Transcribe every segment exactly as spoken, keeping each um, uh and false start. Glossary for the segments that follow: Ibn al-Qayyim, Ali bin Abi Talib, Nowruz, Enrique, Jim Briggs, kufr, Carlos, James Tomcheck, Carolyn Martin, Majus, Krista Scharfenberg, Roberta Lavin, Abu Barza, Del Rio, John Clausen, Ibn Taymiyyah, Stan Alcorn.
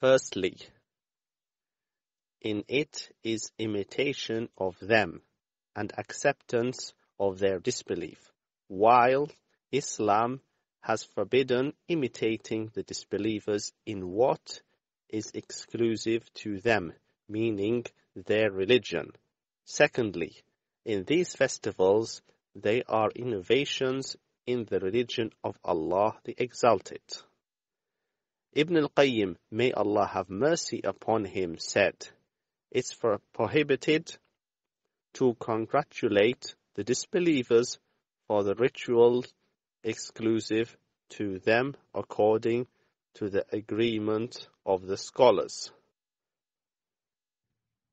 Firstly, in it is imitation of them and acceptance of their disbelief, while Islam has forbidden imitating the disbelievers in what is exclusive to them, meaning their religion. Secondly, in these festivals, they are innovations in the religion of Allah the Exalted. Ibn al-Qayyim, may Allah have mercy upon him, said, "It's for prohibited to congratulate the disbelievers for the ritual exclusive to them according to the agreement of the scholars,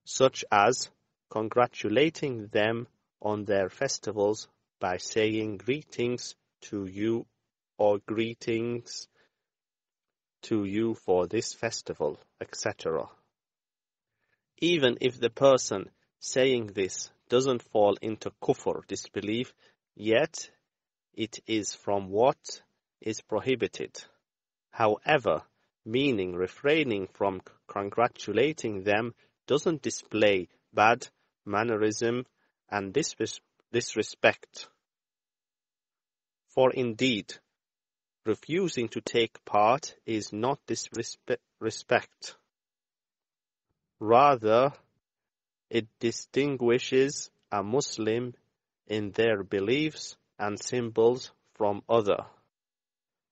such as congratulating them on their festivals by saying greetings to you or greetings to you for this festival, et cetera" Even if the person saying this doesn't fall into kufr, disbelief, yet it is from what is prohibited. However, meaning refraining from congratulating them doesn't display bad mannerism and disrespect. For indeed, refusing to take part is not disrespect. Rather, it distinguishes a Muslim in their beliefs and symbols from other.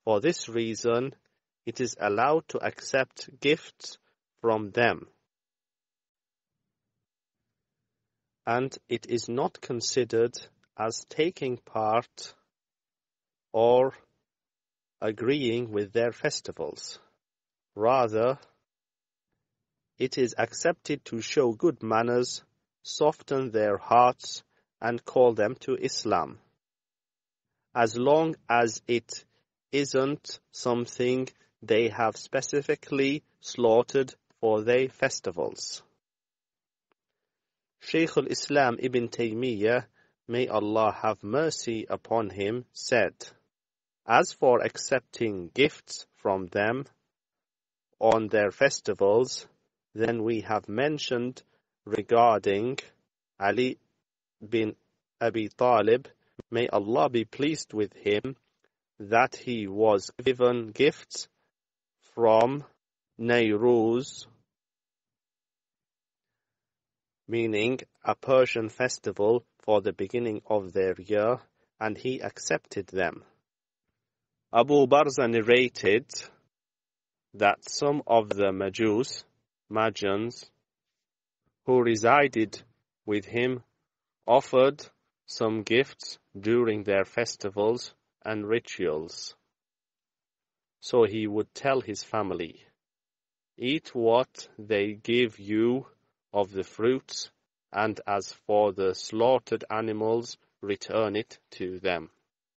For this reason, it is allowed to accept gifts from them, and it is not considered as taking part or agreeing with their festivals. Rather, it is accepted to show good manners, soften their hearts, and call them to Islam, as long as it isn't something they have specifically slaughtered for their festivals. Shaykh al-Islam Ibn Taymiyyah, may Allah have mercy upon him, said, "As for accepting gifts from them on their festivals, then we have mentioned regarding Ali bin Abi Talib, may Allah be pleased with him, that he was given gifts from Nowruz," meaning a Persian festival for the beginning of their year, and he accepted them. Abu Barza narrated that some of the Majus, Magians, who resided with him offered some gifts during their festivals and rituals. So he would tell his family, "Eat what they give you of the fruits, and as for the slaughtered animals, return it to them."